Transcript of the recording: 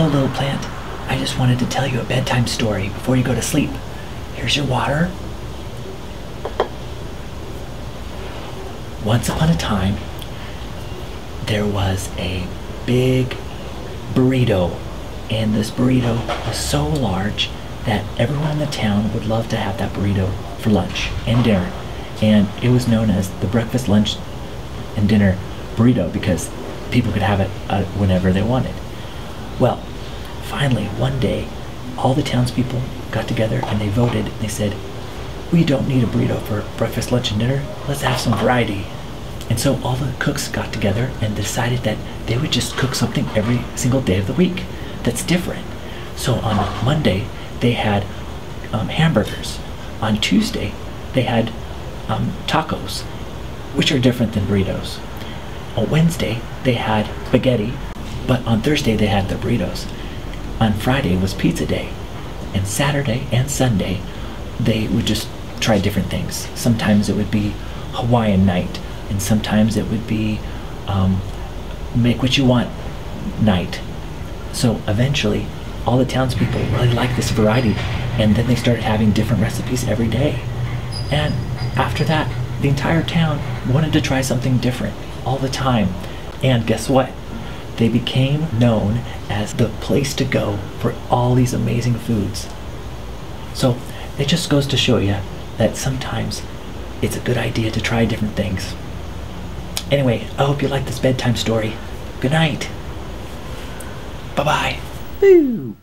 Hello, little plant. I just wanted to tell you a bedtime story before you go to sleep. Here's your water. Once upon a time, there was a big burrito, and this burrito was so large that everyone in the town would love to have that burrito for lunch and dinner. And it was known as the breakfast, lunch, and dinner burrito because people could have it whenever they wanted. Well, finally, one day, all the townspeople got together and they voted and they said, "We don't need a burrito for breakfast, lunch, and dinner. Let's have some variety." And so all the cooks got together and decided that they would just cook something every single day of the week that's different. So on Monday, they had hamburgers. On Tuesday, they had tacos, which are different than burritos. On Wednesday, they had spaghetti, but on Thursday, they had the burritos. On Friday was pizza day, and Saturday and Sunday, they would just try different things. Sometimes it would be Hawaiian night, and sometimes it would be make what you want night. So eventually, all the townspeople really liked this variety, and then they started having different recipes every day. And after that, the entire town wanted to try something different all the time. And guess what? They became known as the place to go for all these amazing foods. So it just goes to show you that sometimes it's a good idea to try different things. Anyway, I hope you like this bedtime story. Good night. Bye-bye. Boo!